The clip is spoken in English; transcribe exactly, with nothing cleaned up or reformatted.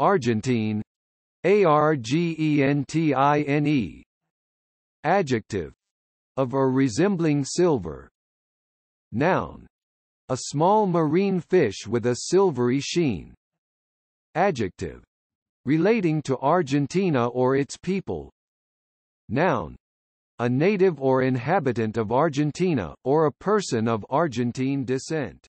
Argentine, A R G E N T I N E. Adjective, of or resembling silver. Noun, a small marine fish with a silvery sheen. Adjective, relating to Argentina or its people. Noun, a native or inhabitant of Argentina, or a person of Argentine descent.